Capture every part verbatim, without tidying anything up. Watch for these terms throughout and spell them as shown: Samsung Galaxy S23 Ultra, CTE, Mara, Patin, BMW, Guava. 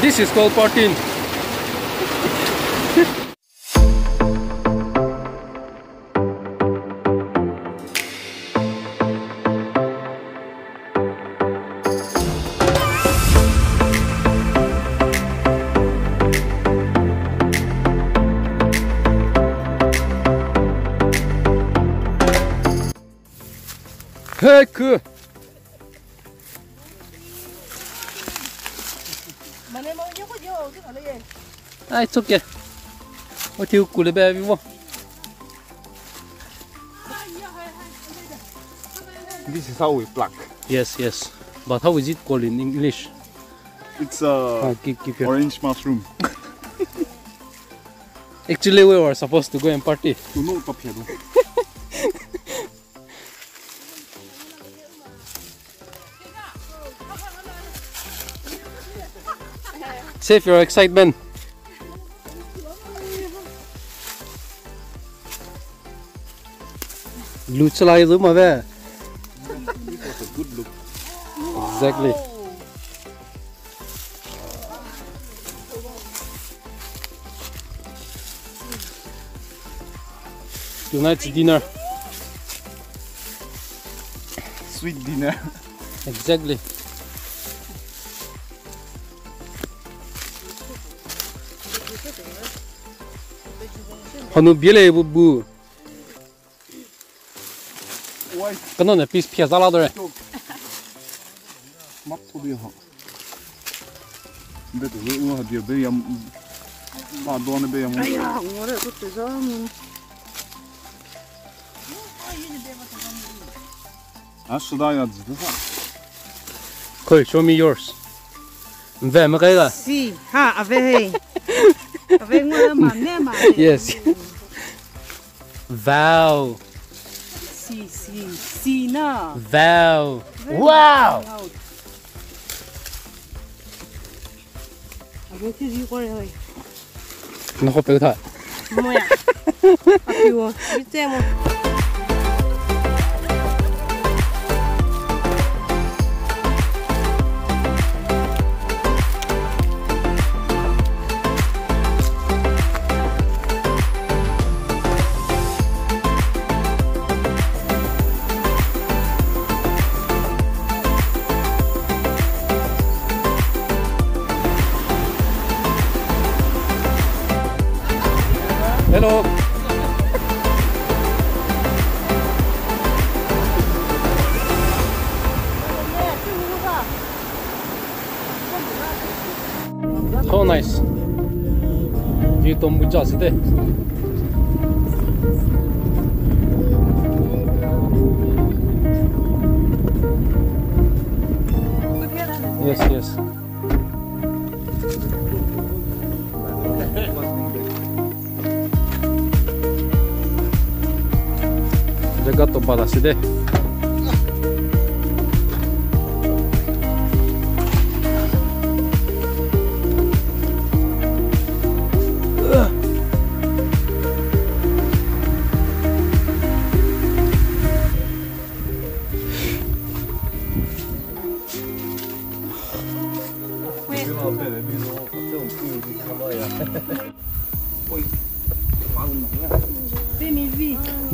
This is called Patin. Heck! Ah, it's okay. What you could have you? This is how we pluck. Yes, yes. But how is it called in English? It's a uh, ah, keep, keep orange mushroom. Actually, we were supposed to go and party. No, no, no. Save your excitement. Looks like them there. Good look. Exactly. Tonight's dinner. Sweet dinner. Exactly. Hanubile bubu. Kanon a piece pia zaladore. Cool, show me yours. See, ha, yes. Wow. See, see, see now. Wow. Wow. Wow. Hello. So nice. You don't be just there. Yes, yes. Got to balance it.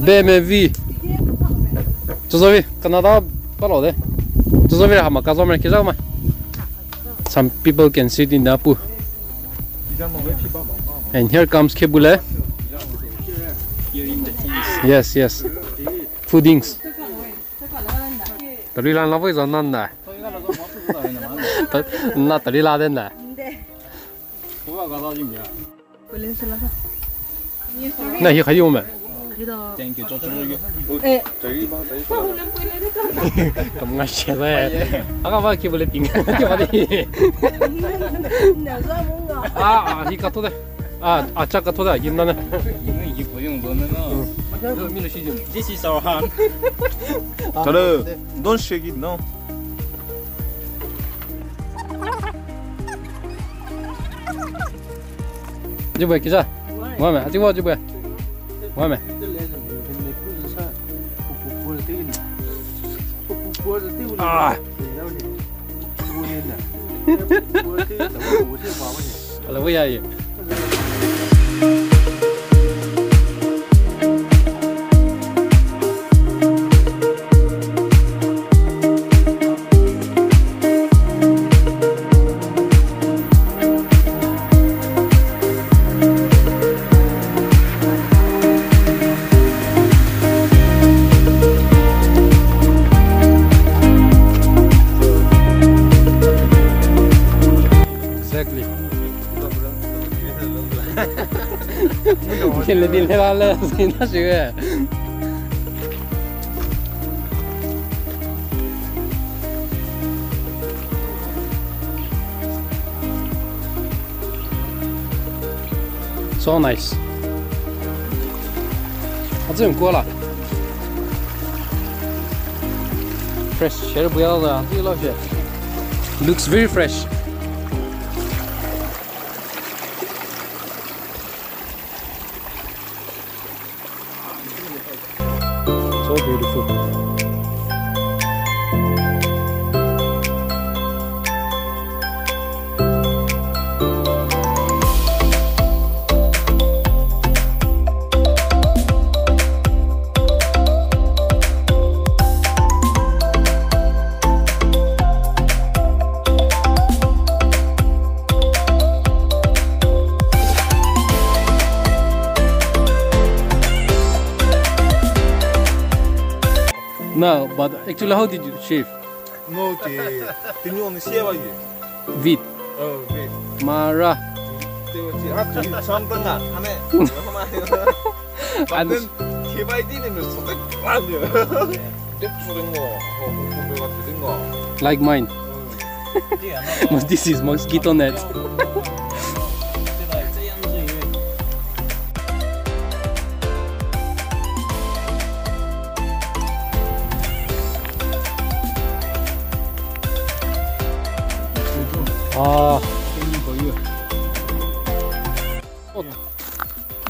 B M W. Some people can sit in the apu. And here comes Kebule. Yes, yes. Foodings. Thank you, George. Hey, come on, share that. I can't keep living. Ah, he got to that. Ah, I check to that. You know, you put this is our hand. Hello, don't shake it now. You boy, Kisha. Why, man? I think what you boy. Why, man? Ah. Olha, vou aí. Billigere siden jeg er tjue. Så nice. Han zoom går da. Fresh, kjører på gjerne det. Han sier la ikke. Looks very fresh. So beautiful. No, but actually, how did you shave? No, the the new one is silver. Wheat. Oh, wheat. Mara. The the actually something that, ane. And then the body is something bland. This something what? Like mine. But this is mosquito net. Ah,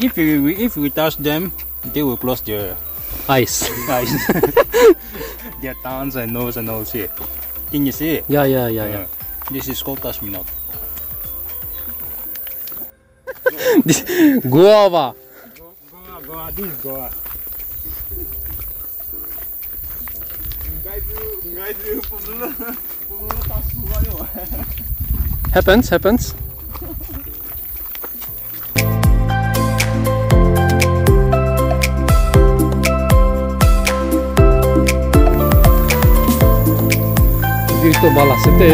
if we if we touch them, they will close their eyes, eyes, their tongues and nose and all shit. Can you see? Yeah, yeah, yeah, yeah. This is called touch me not. Guava. Guava, this guava. Happens, happens. Beautiful bala, C T E.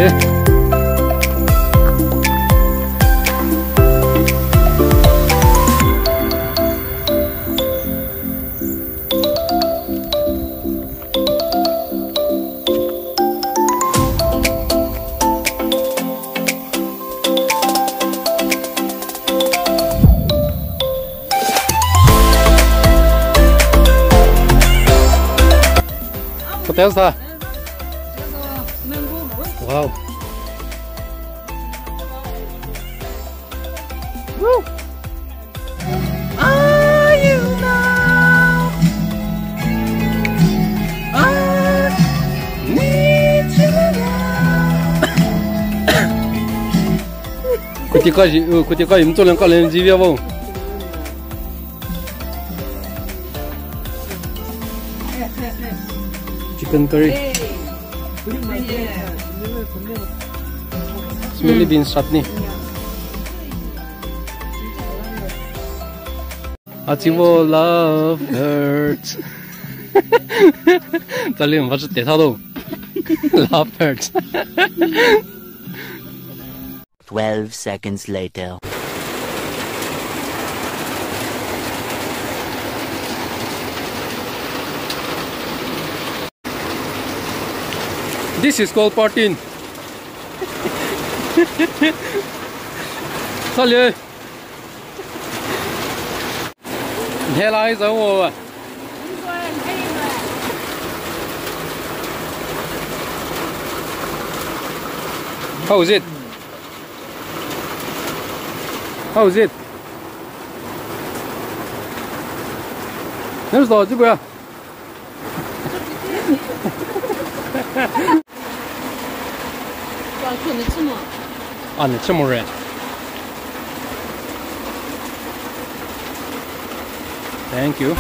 How's that? Wow. Woo. Are you now? I need you now. Kuti kaji, kuti kaji, mtu lenga lenga jivya wao. Chicken curry. Hey. It's really been chutney. Ativo love hurts. Darling, what's that? Love hurts. Twelve seconds later. This is called Patin. Salut. Their eyes are over. How is it? How is it? There's lots of people. Ah, 你这么热。Thank you.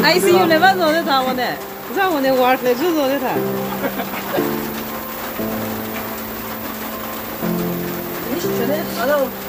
I see you never know that I want it. That one is worth it. Just know that. Hello.